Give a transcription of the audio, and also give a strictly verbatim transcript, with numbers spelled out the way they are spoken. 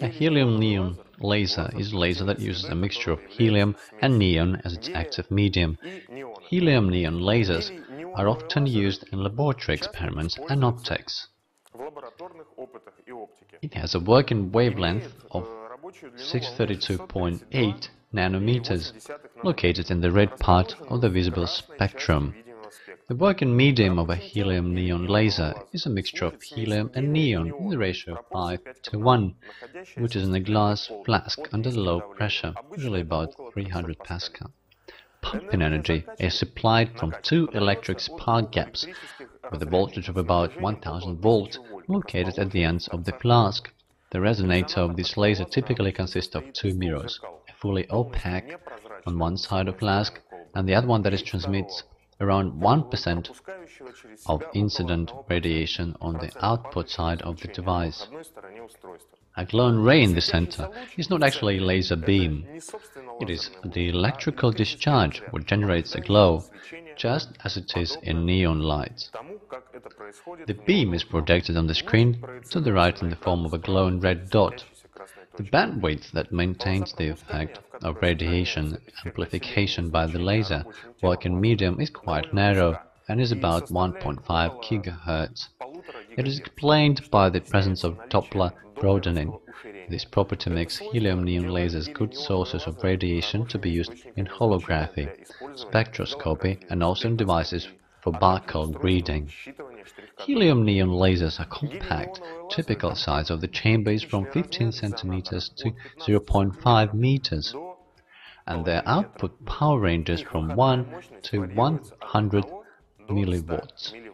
A helium-neon laser is a laser that uses a mixture of helium and neon as its active medium. Helium-neon lasers are often used in laboratory experiments and optics. It has a working wavelength of six hundred thirty-two point eight nanometers, located in the red part of the visible spectrum. The working medium of a helium-neon laser is a mixture of helium and neon in the ratio of five to one, which is in a glass flask under low pressure, usually about three hundred Pascal. Pumping energy is supplied from two electric spark gaps with a voltage of about one thousand volts located at the ends of the flask. The resonator of this laser typically consists of two mirrors, a fully opaque on one side of the flask and the other one that is transmits around one percent of incident radiation on the output side of the device. A glowing ray in the center is not actually a laser beam. It is the electrical discharge which generates the glow, just as it is in neon lights. The beam is projected on the screen to the right in the form of a glowing red dot. The bandwidth that maintains the effect of radiation amplification by the laser working medium is quite narrow and is about one point five gigahertz. It is explained by the presence of Doppler broadening. This property makes helium-neon lasers good sources of radiation to be used in holography, spectroscopy and also in devices for barcode reading. Helium-neon lasers are compact. Typical size of the chamber is from fifteen centimeters to zero point five meters, and their output power ranges from one to one hundred milliwatts.